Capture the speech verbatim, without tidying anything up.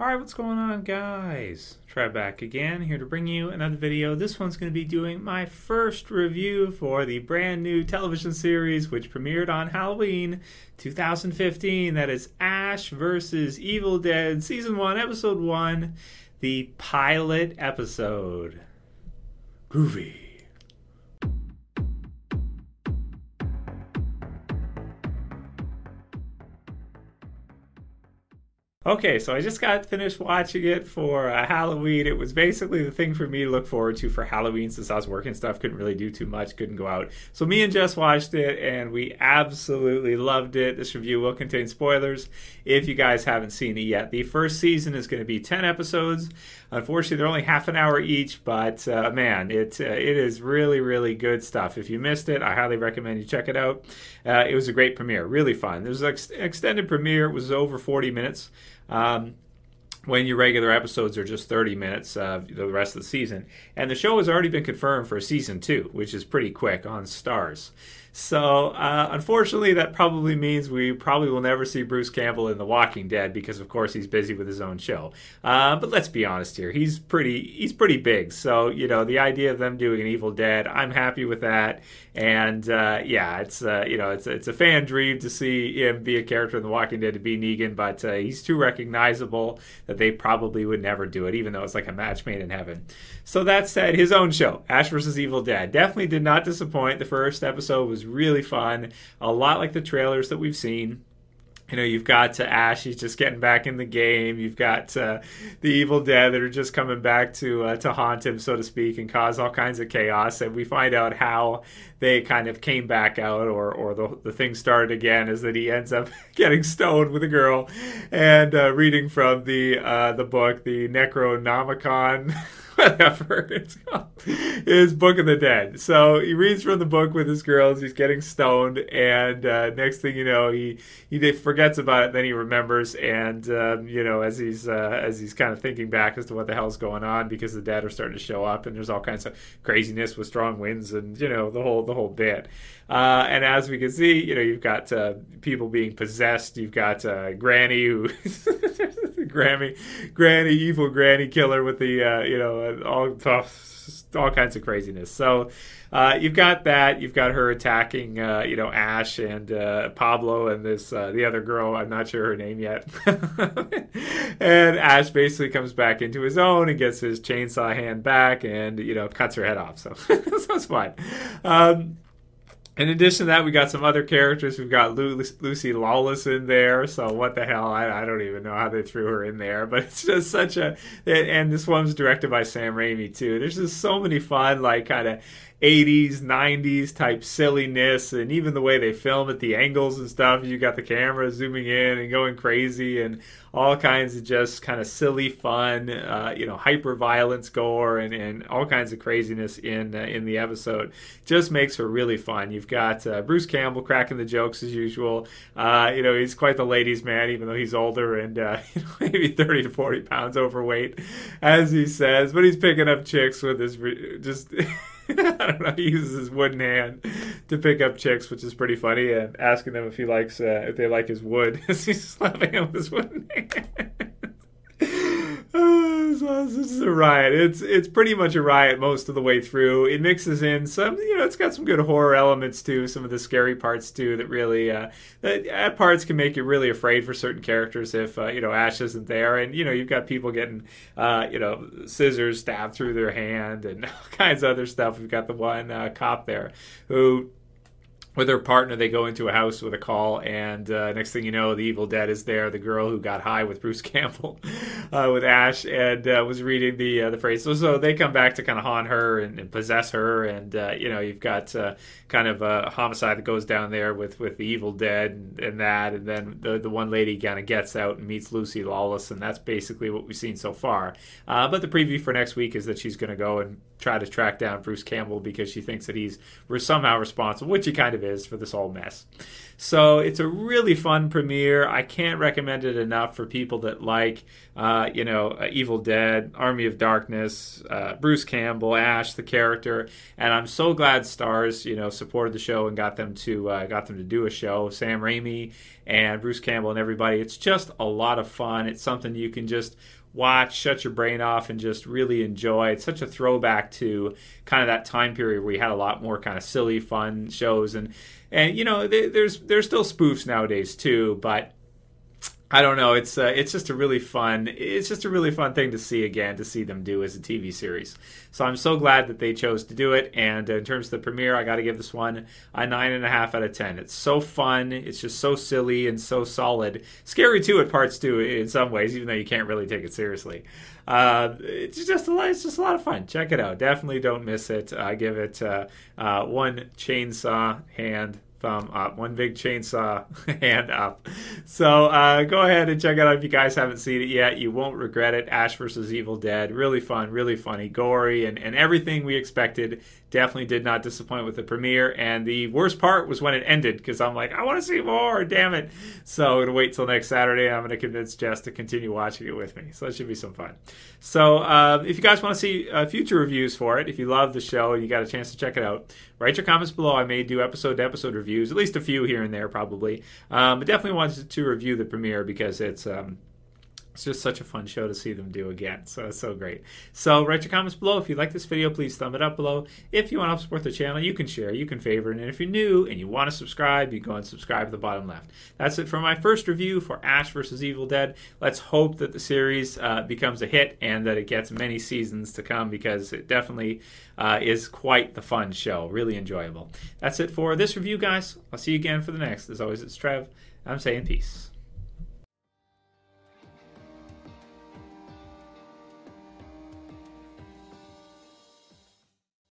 Alright, what's going on, guys? Try back again, here to bring you another video. This one's going to be doing my first review for the brand new television series which premiered on Halloween two thousand fifteen. That is Ash versus. Evil Dead, Season one, Episode one, the pilot episode. Groovy. Okay, so I just got finished watching it for uh, Halloween. It was basically the thing for me to look forward to for Halloween since I was working stuff, couldn't really do too much, couldn't go out. So me and Jess watched it, and we absolutely loved it. This review will contain spoilers if you guys haven't seen it yet. The first season is going to be ten episodes. Unfortunately, they're only half an hour each, but uh, man, it, uh, it is really, really good stuff. If you missed it, I highly recommend you check it out. Uh, it was a great premiere, really fun. There was an ex extended premiere. It was over forty minutes. Um, when your regular episodes are just thirty minutes uh, the rest of the season. And the show has already been confirmed for season two, which is pretty quick, on Starz. So, uh, unfortunately, that probably means we probably will never see Bruce Campbell in The Walking Dead because, of course, he's busy with his own show. Uh, but let's be honest here. He's pretty he's pretty big. So, you know, the idea of them doing an Evil Dead, I'm happy with that. And, uh, yeah, it's, uh, you know, it's, it's a fan dream to see him be a character in The Walking Dead, to be Negan. But uh, he's too recognizable that they probably would never do it, even though it's like a match made in heaven. So that said, his own show, Ash versus. Evil Dead, definitely did not disappoint. The first episode was really fun, a lot like the trailers that we've seen. You know, you've got to Ash, he's just getting back in the game. You've got uh, the Evil Dead that are just coming back to uh, to haunt him, so to speak, and cause all kinds of chaos. And we find out how they kind of came back out, or or the, the thing started again, is that he ends up getting stoned with a girl and uh, reading from the uh, the book, the Necronomicon. Whatever it's called, is Book of the Dead. So he reads from the book with his girls. He's getting stoned, and uh, next thing you know, he he forgets about it. Then he remembers, and um, you know, as he's uh, as he's kind of thinking back as to what the hell's going on, because the dead are starting to show up, and there's all kinds of craziness with strong winds, and you know, the whole the whole bit. Uh, and as we can see, you know, you've got uh, people being possessed. You've got uh, Granny who. Grammy, Granny, evil Granny killer with the, uh, you know, all, all kinds of craziness. So uh, you've got that. You've got her attacking, uh, you know, Ash and uh, Pablo and this, uh, the other girl. I'm not sure her name yet. And Ash basically comes back into his own and gets his chainsaw hand back and, you know, cuts her head off. So, so it's fun. Um, In addition to that, we got some other characters. We've got Lu Lucy Lawless in there. So what the hell? I, I don't even know how they threw her in there. But it's just such a... And this one's directed by Sam Raimi, too. There's just so many fun, like, kind of eighties, nineties type silliness, and even the way they film at the angles and stuff. You got the camera zooming in and going crazy, and all kinds of just kind of silly fun, uh, you know, hyper violence, gore, and, and all kinds of craziness in uh, in the episode. Just makes for really fun. You've got uh, Bruce Campbell cracking the jokes as usual. Uh, you know, he's quite the ladies' man, even though he's older and uh, you know, maybe thirty to forty pounds overweight, as he says. But he's picking up chicks with his just. I don't know, he uses his wooden hand to pick up chicks, which is pretty funny, and asking them if he likes, uh, if they like his wood, as he's slapping him with his wooden hand. So this is a riot. It's it's pretty much a riot most of the way through. It mixes in some, you know, it's got some good horror elements too. Some of the scary parts too that really, uh, that at parts can make you really afraid for certain characters if uh, you know, Ash isn't there. And you know, you've got people getting, uh, you know, scissors stabbed through their hand and all kinds of other stuff. We've got the one uh, cop there who. With her partner, they go into a house with a call, and uh, next thing you know, the Evil Dead is there. The girl who got high with Bruce Campbell, uh, with Ash, and uh, was reading the uh, the phrase. So, so they come back to kind of haunt her and, and possess her, and uh, you know, you've got uh, kind of a homicide that goes down there with, with the Evil Dead and, and that, and then the the one lady kind of gets out and meets Lucy Lawless, and that's basically what we've seen so far. Uh, but the preview for next week is that she's going to go and try to track down Bruce Campbell because she thinks that he's somehow responsible, which he kind of is for this whole mess. So it's a really fun premiere. I can't recommend it enough for people that like, uh, you know, uh, Evil Dead, Army of Darkness, uh, Bruce Campbell, Ash, the character. And I'm so glad Starz, you know, supported the show and got them to uh, got them to do a show. Sam Raimi and Bruce Campbell and everybody. It's just a lot of fun. It's something you can just watch, shut your brain off, and just really enjoy. It's such a throwback to kind of that time period where we had a lot more kind of silly, fun shows. And, and you know, they, there's there's still spoofs nowadays too, but I don't know. It's uh, it's just a really fun it's just a really fun thing to see again, to see them do as a T V series. So I'm so glad that they chose to do it. And in terms of the premiere, I got to give this one a nine and a half out of ten. It's so fun. It's just so silly and so solid. Scary too at parts too in some ways, even though you can't really take it seriously. Uh, it's just a lot, it's just a lot of fun. Check it out. Definitely don't miss it. I give it uh, uh, one chainsaw hand. Thumb up, one big chainsaw hand up. So uh, go ahead and check it out if you guys haven't seen it yet. You won't regret it. Ash versus. Evil Dead, really fun, really funny, gory, and, and everything we expected. Definitely did not disappoint with the premiere. And the worst part was when it ended, because I'm like, I want to see more, damn it. So I'm going to wait till next Saturday. I'm going to convince Jess to continue watching it with me. So that should be some fun. So uh, if you guys want to see uh, future reviews for it, if you love the show and you got a chance to check it out, write your comments below. I may do episode-to-episode reviews. At least a few here and there, probably. Um, but definitely wanted to review the premiere because it's um, it's just such a fun show to see them do again. So it's so great. So write your comments below. If you like this video, please thumb it up below. If you want to help support the channel, you can share, you can favorite, and if you're new and you want to subscribe, you go and subscribe at the bottom left. That's it for my first review for Ash versus. Evil Dead. Let's hope that the series uh, becomes a hit and that it gets many seasons to come, because it definitely Uh, is quite the fun show. Really enjoyable. That's it for this review, guys. I'll see you again for the next. As always, it's Trev. I'm saying peace.